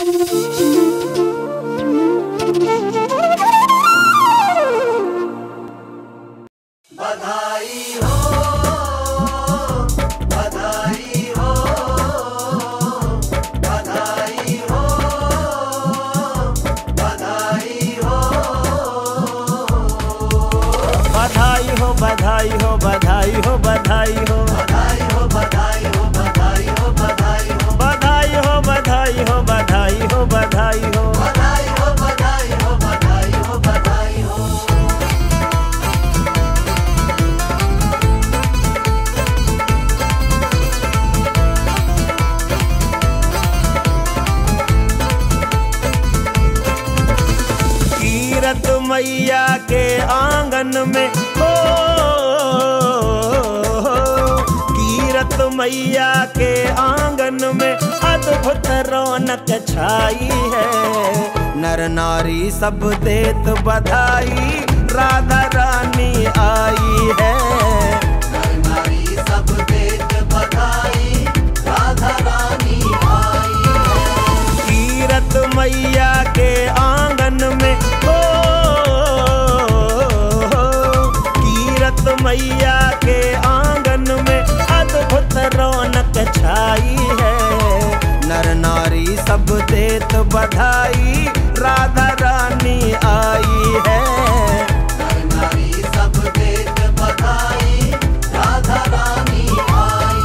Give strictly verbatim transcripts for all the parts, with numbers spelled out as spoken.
बधाई हो बधाई हो बधाई हो बधाई हो बधाई हो बधाई हो बधाई हो बधाई हो बधाई हो बधाई हो बधाई हो बधाई हो बधाई हो बधाई हो बधाई हो। तीरथ मैया के आंगन में मैया के आंगन में अद्भुत रौनक छाई है। नर नारी सब देत बधाई राधा रानी आई है। नर नारी सब देत बधाई राधा रानी आई है। तीरथ मैया के आंगन में ओ तीरथ मैया के आंगन में अद्भुत रौनक छाई है। नर नारी सब देत बधाई राधा रानी आई है। नर नारी सब देत बधाई राधा रानी आई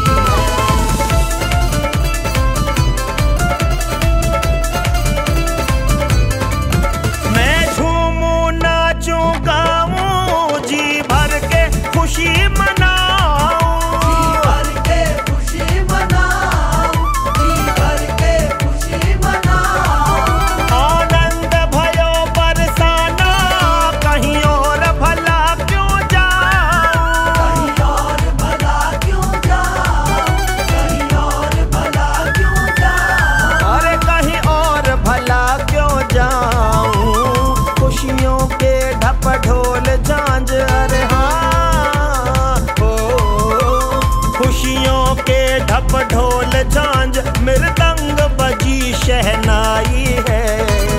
है। मैं झूमू नाचूं गाऊं जी भर के खुशी मना ढोल झांझ मृदंग बजी शहनाई है। नर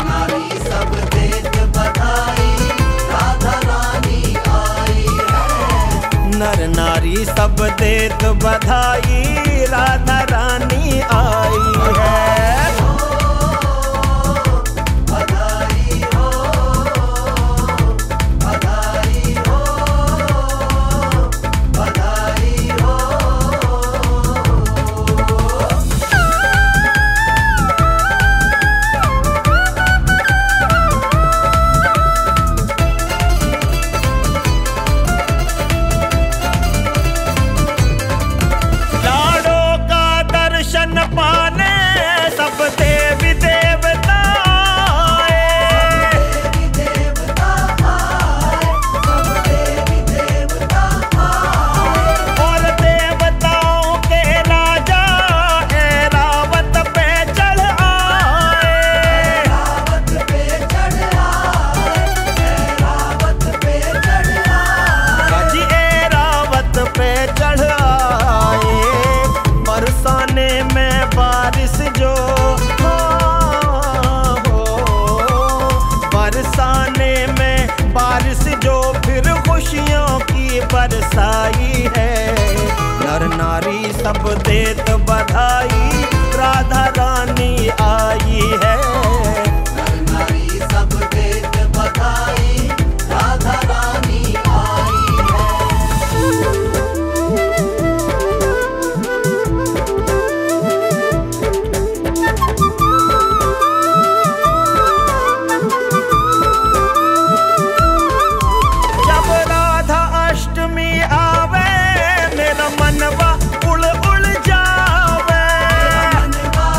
नारी सब देत बधाई राधा रानी आई है। नर नारी सब देत बधाई राधा रानी आई है। बरसाई है। नर नारी सब देत बधाई राधा रानी आई है। नर नारी सब देत बधाई राधा रानी आई मन बा उल उल जावे, मन बा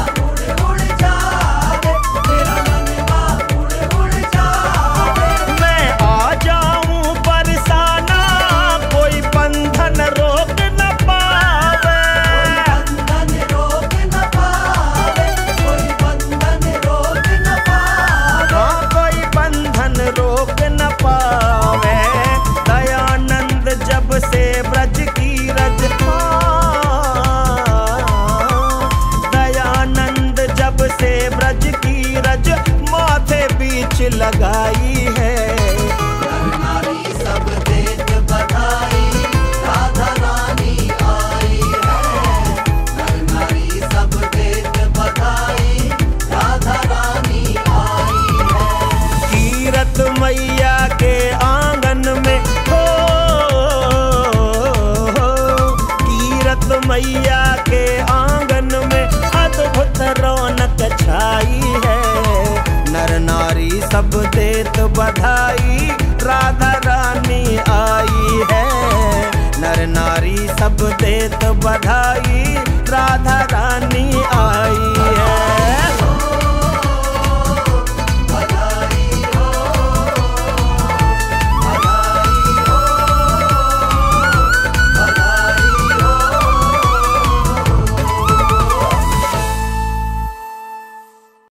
लगाई है। हर नारी सब देत बधाई, राधा रानी आई है। हर नारी सब देत बधाई, राधा रानी आई है। तीरथ मैया के आंगन में हो, तीरथ मैया के आंगन में अद्भुत रौनक छाई है। नर नारी सब देत बधाई, राधा रानी आई है। नर नारी सब देत बधाई, राधा रानी आई।